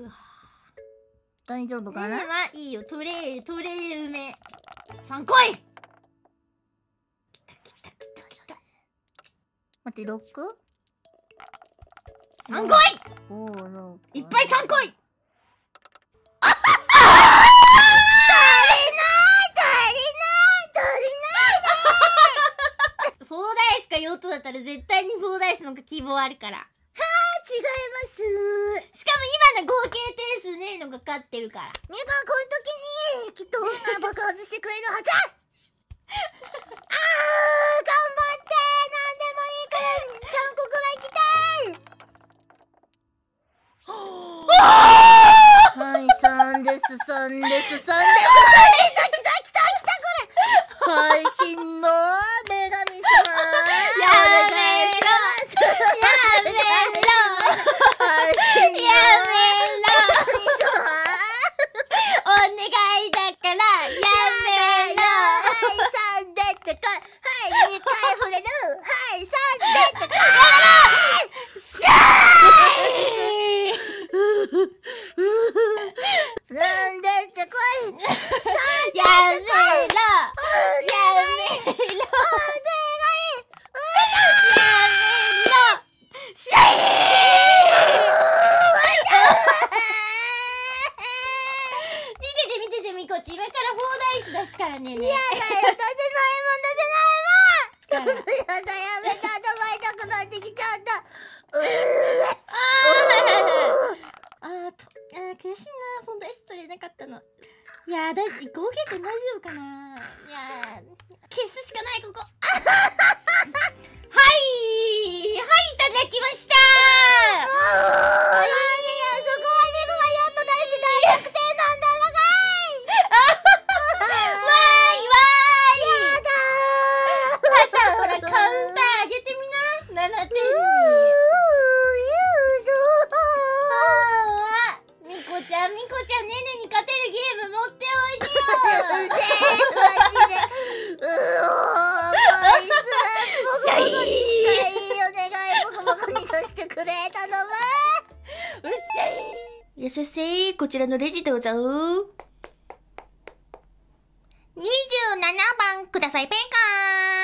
うわ大丈夫かな、いいよ、トレイ梅さん来い。きたきたきた。待って、 6?3 来い。いっぱい3来い。4等だったら絶対に4ダイスの希望あるから。はあ、違います。しかも今の合計点数ねえのが勝ってるから。みゆかはこういう時にきっと運が爆発してくれるはず。ああ、頑張って、なんでもいいから3個くらい来て。はい、3です3です3です。来たこれ。配信の女神様。こちらのレジどうぞ。27番ください、ペンカー。